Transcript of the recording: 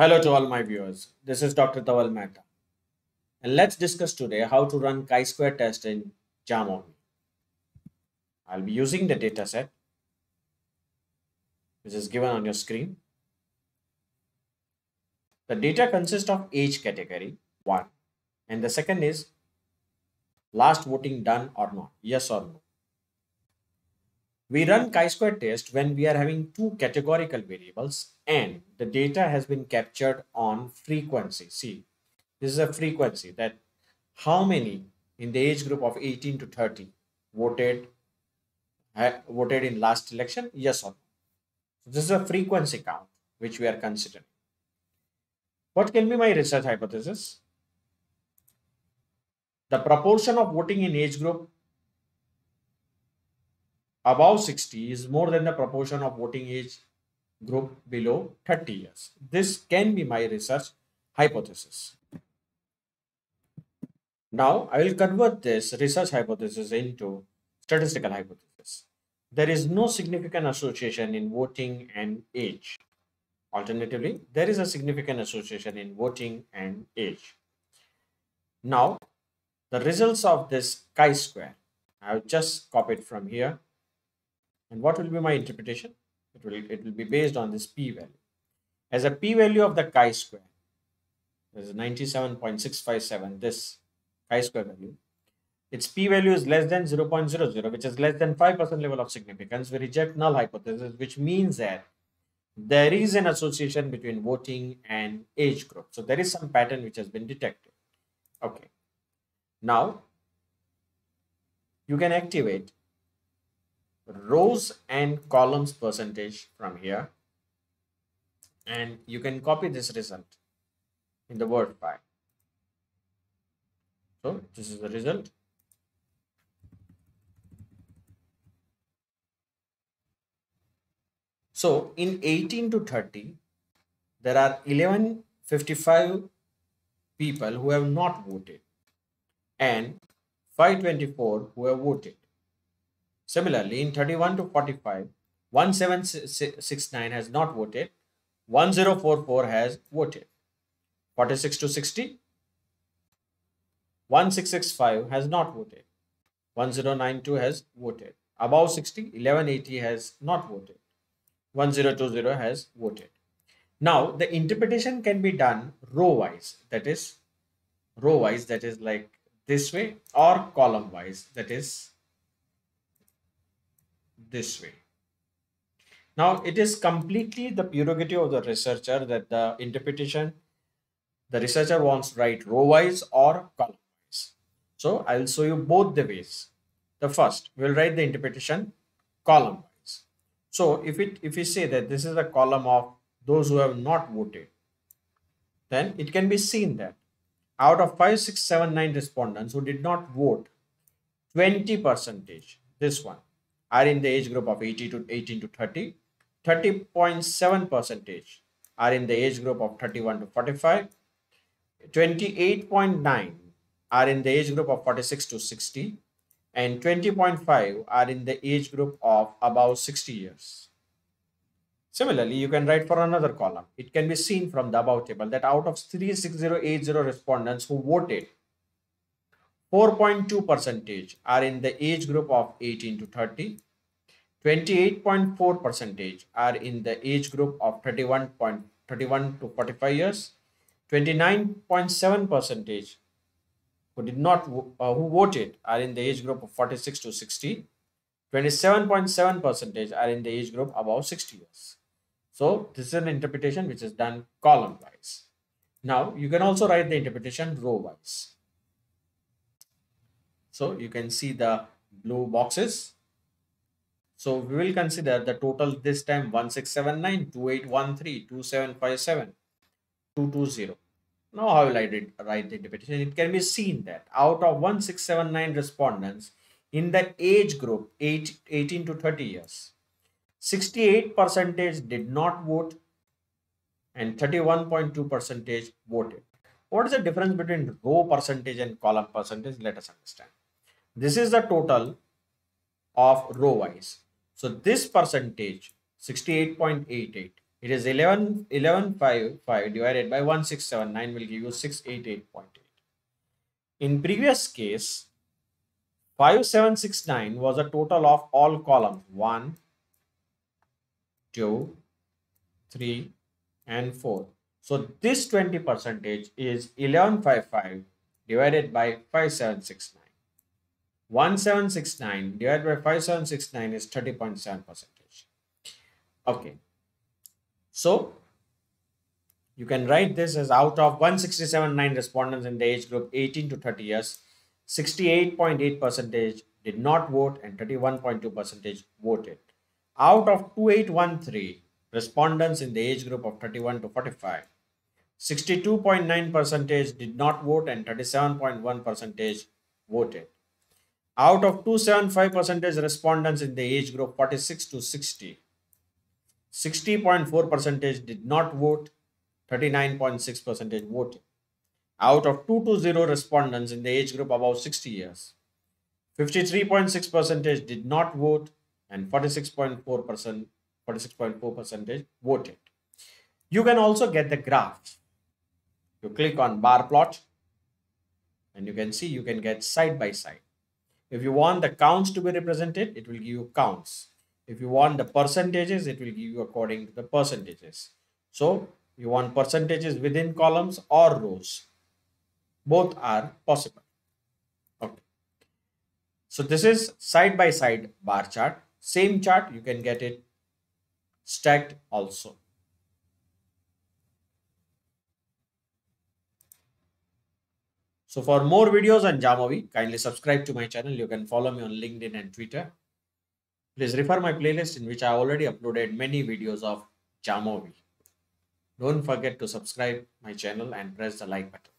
Hello to all my viewers. This is Dr. Dhaval Maheta, and let's discuss today how to run Chi-Square test in Jamovi. I'll be using the dataset which is given on your screen. The data consists of age category 1, and the second is last voting done or not, yes or no. We run chi-square test when we are having two categorical variables and the data has been captured on frequency. See, this is a frequency that how many in the age group of 18 to 30 voted in last election, yes or no. So this is a frequency count which we are considering. What can be my research hypothesis? The proportion of voting in age group above 60 is more than the proportion of voting age group below 30 years. This can be my research hypothesis. Now, I will convert this research hypothesis into statistical hypothesis. There is no significant association in voting and age. Alternatively, there is a significant association in voting and age. Now, the results of this chi-square, I will just copy it from here. And what will be my interpretation? It will be based on this p-value. As a p-value of the chi-square, this is 97.657, this chi-square value. Its p-value is less than 0.00, which is less than 5% level of significance. We reject null hypothesis, which means that there is an association between voting and age group. So there is some pattern which has been detected. Okay. Now, you can activate rows and columns percentage from here, and you can copy this result in the word file. So this is the result. So in 18 to 30, there are 1155 people who have not voted and 524 who have voted. Similarly, in 31 to 45, 1769 has not voted, 1044 has voted, 46 to 60, 1665 has not voted, 1092 has voted, above 60, 1180 has not voted, 1020 has voted. Now, the interpretation can be done row-wise, that is like this way, or column-wise, that is this way. Now, it is completely the prerogative of the researcher that the interpretation the researcher wants right row-wise or column-wise. So, I will show you both the ways. The first, we will write the interpretation column-wise. So, if we say that this is a column of those who have not voted, then it can be seen that out of 5679 respondents who did not vote, 20%, this one, are in the age group of 18 to 30, 30.7% are in the age group of 31 to 45, 28.9 are in the age group of 46 to 60, and 20.5 are in the age group of above 60 years. Similarly, you can write for another column. It can be seen from the above table that out of 36080 respondents who voted, 4.2% are in the age group of 18 to 30, 28.4% are in the age group of 31 to 45 years, 29.7% who did not who voted are in the age group of 46 to 60, 27.7% are in the age group above 60 years. So this is an interpretation which is done column-wise. Now you can also write the interpretation row-wise. So you can see the blue boxes. So we will consider the total this time 1679, 2813, 2757, 220. Now how will I write the interpretation? It can be seen that out of 1679 respondents in the age group 18 to 30 years, 68% did not vote and 31.2% voted. What is the difference between row percentage and column percentage? Let us understand. This is the total of row-wise. So this percentage, 68.88, It is 1155 divided by 1679 will give you 688.8. In previous case, 5769 was a total of all columns 1, 2, 3 and 4. So this 20% is 1155 divided by 5769. 1769 divided by 5769 is 30.7%. Okay. So you can write this as out of 167,900 respondents in the age group 18 to 30 years, 68.8% did not vote and 31.2% voted. Out of 2813 respondents in the age group of 31 to 45, 62.9% did not vote and 37.1% voted. Out of 275% respondents in the age group 46 to 60, 60.4% did not vote, 39.6% voted. Out of 220 respondents in the age group above 60 years, 53.6% did not vote and 46.4% voted. You can also get the graph. You click on bar plot and you can see you can get side by side. If you want the counts to be represented, it will give you counts. If you want the percentages, it will give you according to the percentages. So you want percentages within columns or rows. Both are possible. Okay. So this is side by side bar chart. Same chart, you can get it stacked also. So for more videos on Jamovi, kindly subscribe to my channel. You can follow me on LinkedIn and Twitter. Please refer my playlist in which I already uploaded many videos of Jamovi. Don't forget to subscribe my channel and press the like button.